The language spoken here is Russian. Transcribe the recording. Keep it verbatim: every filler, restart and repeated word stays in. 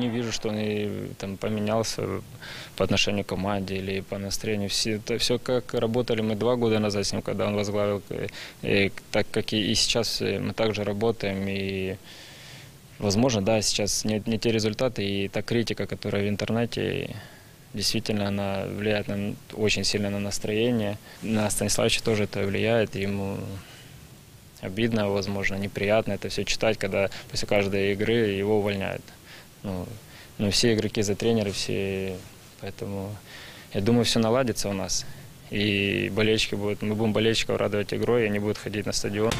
Не вижу, что он и, там, поменялся по отношению к команде или по настроению. Все, это, все как работали мы два года назад с ним, когда он возглавил, и, так как и, и сейчас мы также работаем. И, возможно, да, сейчас не, не те результаты, и та критика, которая в интернете, действительно, она влияет на, очень сильно на настроение. На Станиславича тоже это влияет, ему обидно, возможно, неприятно это все читать, когда после каждой игры его увольняют. Ну, ну, все игроки за тренеры, все, поэтому я думаю, все наладится у нас. И болельщики будут, мы будем болельщиков радовать игрой, и они будут ходить на стадион.